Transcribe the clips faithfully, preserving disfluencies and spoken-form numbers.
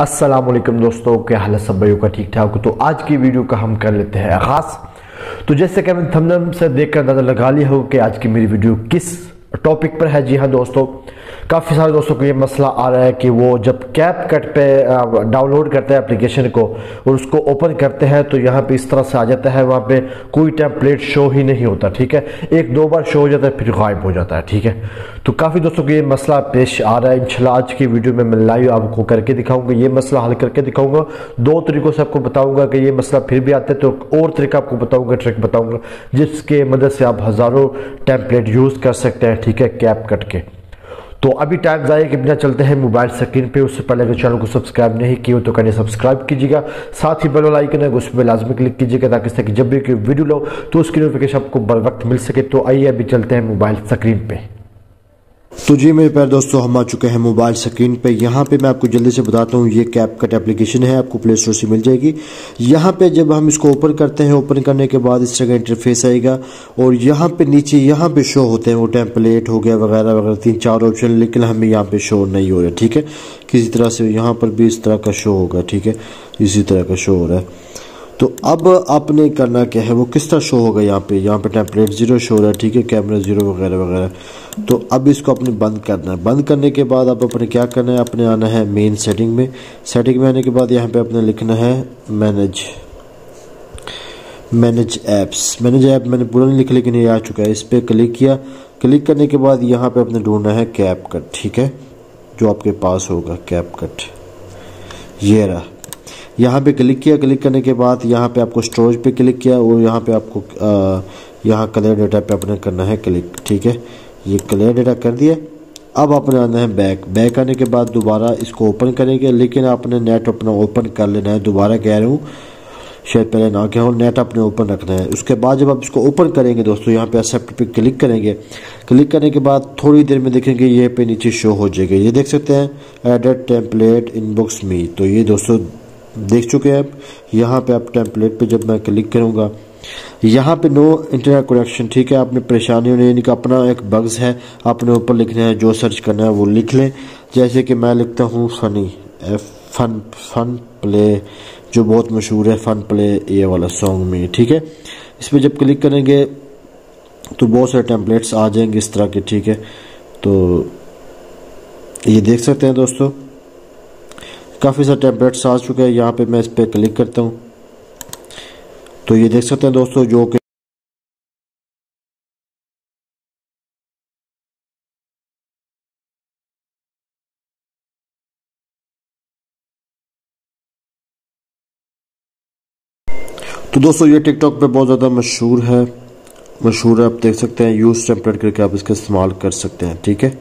अस्सलामुअलैकुम दोस्तों, क्या हाल है सब भाइयों का? ठीक ठाक। तो आज की वीडियो का हम कर लेते हैं आगाज। तो जैसे कि मैंने थंबनेल से देखकर अंदाजा लगा लिया हो कि आज की मेरी वीडियो किस टॉपिक पर है। जी हाँ दोस्तों, काफ़ी सारे दोस्तों को ये मसला आ रहा है कि वो जब कैप कट पे डाउनलोड करते हैं एप्लीकेशन को और उसको ओपन करते हैं तो यहाँ पे इस तरह से आ जाता है, वहाँ पे कोई टेम्पलेट शो ही नहीं होता। ठीक है, एक दो बार शो हो जाता है फिर गायब हो जाता है। ठीक है, तो काफ़ी दोस्तों को ये मसला पेश आ रहा है। इंशाल्लाह आज की वीडियो में मैं लाइव आपको करके दिखाऊंगा, ये मसला हल करके दिखाऊंगा। दो तरीक़ों से आपको बताऊंगा कि ये मसला फिर भी आता है तो और तरीका आपको बताऊंगा, ट्रिक बताऊंगा जिसके मदद से आप हज़ारों टेम्पलेट यूज़ कर सकते हैं। ठीक है, कैप कट के। तो अभी टाइम ज़ाया कि बिना चलते हैं मोबाइल स्क्रीन पे। उससे पहले अगर चैनल को सब्सक्राइब नहीं किया हो तो करें सब्सक्राइब कीजिएगा, साथ ही बेल वाला आइकन है उस पर लाजमी क्लिक कीजिएगा ताकि इससे जब भी कोई वीडियो लो तो उसकी नोटिफिकेशन आपको बर वक्त मिल सके। तो आइए अभी चलते हैं मोबाइल स्क्रीन पे। तो जी मेरे प्यारे दोस्तों, हम आ चुके हैं मोबाइल स्क्रीन पे। यहाँ पे मैं आपको जल्दी से बताता हूँ, ये कैपकट एप्लीकेशन है, आपको प्ले स्टोर से मिल जाएगी। यहाँ पे जब हम इसको ओपन करते हैं, ओपन करने के बाद इस तरह का इंटरफेस आएगा और यहाँ पे नीचे यहाँ पे शो होते हैं वो टेम्पलेट हो गया वगैरह वगैरह, तीन चार ऑप्शन, लेकिन हमें यहाँ पे शो नहीं हो रहा। ठीक है, किसी तरह से यहाँ पर भी इस तरह का शो होगा। ठीक है, इसी तरह का शो हो रहा है। तो अब आपने करना क्या है, वो किस तरह शो होगा, यहाँ पे यहाँ पे टेम्पलेट जीरो शो हो रहा है। ठीक है, कैमरा जीरो वगैरह वगैरह। तो अब इसको आपने बंद करना है। बंद करने के बाद आप अपने क्या करना है, अपने आना है मेन सेटिंग में। सेटिंग में आने के बाद यहाँ पे आपने लिखना है manage manage apps. Manage app मैंने पूरा नहीं लिखा लेकिन ये आ चुका है, इस पर क्लिक किया। क्लिक करने के बाद यहाँ पर आपने ढूंढना है कैपकट। ठीक है, जो आपके पास होगा कैपकट, ये रहा। यहाँ पे क्लिक किया। क्लिक करने के बाद यहाँ पे आपको स्टोरेज पे क्लिक किया और यहाँ पे आपको आ, यहाँ क्लियर डेटा पे अपने करना है क्लिक। ठीक है, ये क्लियर डेटा कर दिया। अब आपने आना है बैक। बैक आने के बाद दोबारा इसको ओपन करेंगे, लेकिन आपने नेट अपना ओपन कर लेना है। दोबारा कह रहा हूँ, शायद पहले ना क्या हो, नेट आपने ओपन रखना है। उसके बाद जब आप इसको ओपन करेंगे दोस्तों, यहाँ पे एक्सेप्ट पे क्लिक करेंगे। क्लिक करने के बाद थोड़ी देर में देखेंगे ये पे नीचे शो हो जाएगा, ये देख सकते हैं एडेड टेम्पलेट इनबॉक्स में। तो ये दोस्तों देख चुके हैं आप। यहाँ पे आप टेम्पलेट पे जब मैं क्लिक करूँगा, यहाँ पे नो इंटरनेट कनेक्शन। ठीक है, आपने परेशानी होने यानी कि अपना एक बग्स है, आपने ऊपर लिखना है जो सर्च करना है वो लिख लें। जैसे कि मैं लिखता हूँ फनी फन फन प्ले, जो बहुत मशहूर है फन प्ले, ये वाला सॉन्ग में। ठीक है, इस पर जब क्लिक करेंगे तो बहुत सारे टेम्पलेट्स आ जाएंगे इस तरह के। ठीक है, तो ये देख सकते हैं दोस्तों, काफ़ी सारे टेम्पलेट्स आ चुके हैं। यहाँ पे मैं इस पर क्लिक करता हूँ तो ये देख सकते हैं दोस्तों, जो कि तो दोस्तों ये टिकटॉक पे बहुत ज़्यादा मशहूर है मशहूर है आप देख सकते हैं। यूज टेम्पलेट करके आप इसका इस्तेमाल कर सकते हैं। ठीक है,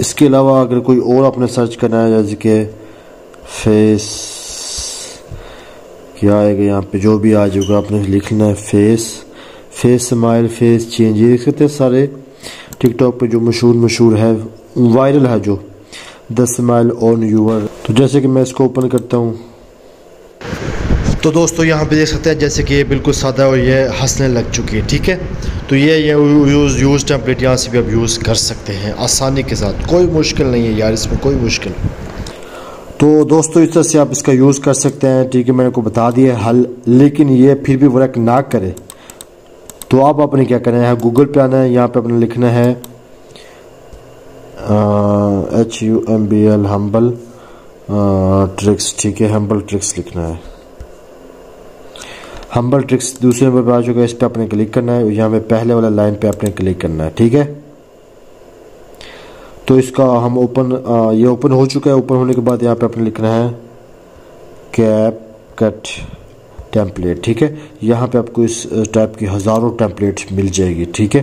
इसके अलावा अगर कोई और आपने सर्च करना है, जैसे कि फेस क्या आएगा, यहाँ पे जो भी आ जाएगा आपने लिखना है face face smile, face change, ये देख सकते हैं सारे टिकटॉक पे जो मशहूर मशहूर है, वायरल है, जो द स्माइल ऑन यूअर। तो जैसे कि मैं इसको ओपन करता हूँ तो दोस्तों यहाँ पे देख सकते हैं जैसे कि ये बिल्कुल सादा और ये हंसने लग चुकी है। ठीक है, तो ये ये यूज़ यूज़ टेम्पलेट यहाँ से भी आप यूज़ कर सकते हैं आसानी के साथ, कोई मुश्किल नहीं है यार, इसमें कोई मुश्किल। तो दोस्तों इस तरह से आप इसका यूज़ कर सकते हैं। ठीक है, मैंने आपको बता दिया हल, लेकिन ये फिर भी वर्क ना करे तो आप आपने क्या करना है, गूगल पे आना है। यहाँ पर आपने लिखना है H U M B L humble tricks. ठीक है, हम्बल ट्रिक्स लिखना है। हम्बल ट्रिक्स दूसरे नंबर पर आ चुका है, इस पर आपने क्लिक करना है। यहाँ पे पहले वाला लाइन पे आपने क्लिक करना है। ठीक है, तो इसका हम ओपन, ये ओपन हो चुका है। ओपन होने के बाद यहाँ पे आपने लिखना है कैप कट टेम्पलेट। ठीक है, यहाँ पे आपको इस टाइप की हज़ारों टेम्पलेट्स मिल जाएगी। ठीक है,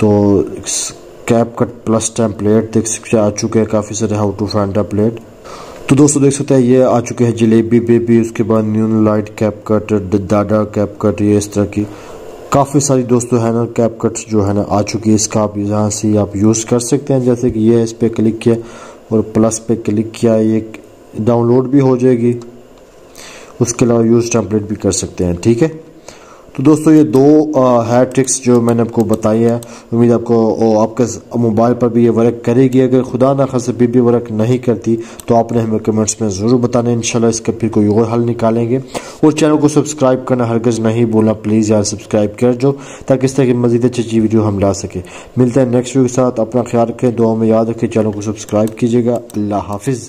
तो कैप कट प्लस टेम्पलेट देख सकते आ चुके हैं, काफ़ी सारे हाउ टू फाइंड टेम्पलेट। तो दोस्तों देख सकते हैं ये आ चुके हैं जलेबी बेबी, उसके बाद न्यू लाइट कैप कट, दादा कैप कट, ये इस तरह की काफ़ी सारी दोस्तों है ना कैप कट जो है ना आ चुकी है। इसका आप यहाँ से आप यूज़ कर सकते हैं, जैसे कि ये इस पर क्लिक किया और प्लस पे क्लिक किया, ये डाउनलोड भी हो जाएगी। उसके अलावा यूज़ टेम्पलेट भी कर सकते हैं। ठीक है, तो दोस्तों ये दो हेयर ट्रिक्स जो मैंने आपको बताई है, उम्मीद आपको आपके मोबाइल पर भी ये वर्क करेगी। अगर खुदा ना खासे भी भी वर्क नहीं करती तो आपने हमें कमेंट्स में ज़रूर बताना, इंशाल्लाह इसका फिर कोई और हल निकालेंगे। और चैनल को सब्सक्राइब करना हरगिज़ नहीं भूलना, प्लीज़ यार सब्सक्राइब कर दो ताकि इस तरह की मज़ीद अच्छी अच्छी वीडियो हम ला सकें। मिलते हैं नेक्स्ट वीडियो के साथ, अपना ख्याल रखें, दुआ में याद रखें, चैनल को सब्सक्राइब कीजिएगा। अल्लाह हाफिज़।